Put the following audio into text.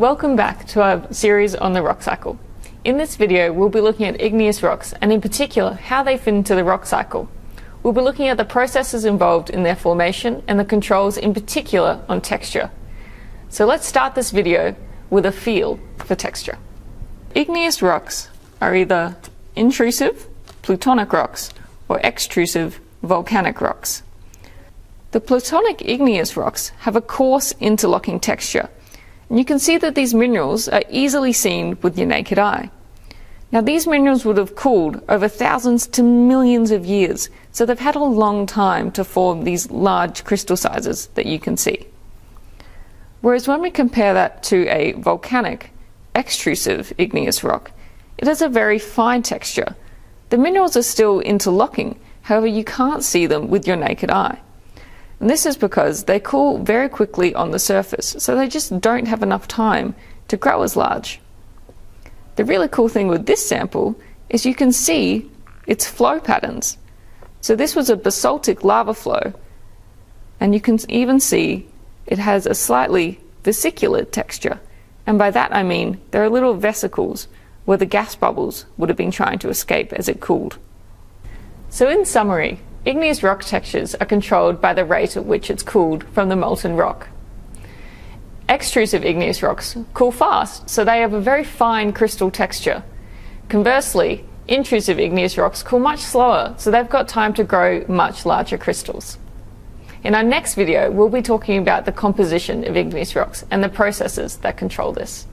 Welcome back to our series on the rock cycle. In this video, we'll be looking at igneous rocks and in particular, how they fit into the rock cycle. We'll be looking at the processes involved in their formation and the controls in particular on texture. So let's start this video with a feel for texture. Igneous rocks are either intrusive, plutonic rocks, or extrusive, volcanic rocks. The plutonic igneous rocks have a coarse interlocking texture. And you can see that these minerals are easily seen with your naked eye. Now these minerals would have cooled over thousands to millions of years, so they've had a long time to form these large crystal sizes that you can see. Whereas when we compare that to a volcanic, extrusive igneous rock, it has a very fine texture. The minerals are still interlocking, however you can't see them with your naked eye. And this is because they cool very quickly on the surface, so they just don't have enough time to grow as large. The really cool thing with this sample is you can see its flow patterns. So this was a basaltic lava flow, and you can even see it has a slightly vesicular texture. And by that I mean there are little vesicles where the gas bubbles would have been trying to escape as it cooled. So in summary, igneous rock textures are controlled by the rate at which it's cooled from the molten rock. Extrusive igneous rocks cool fast, so they have a very fine crystal texture. Conversely, intrusive igneous rocks cool much slower, so they've got time to grow much larger crystals. In our next video, we'll be talking about the composition of igneous rocks and the processes that control this.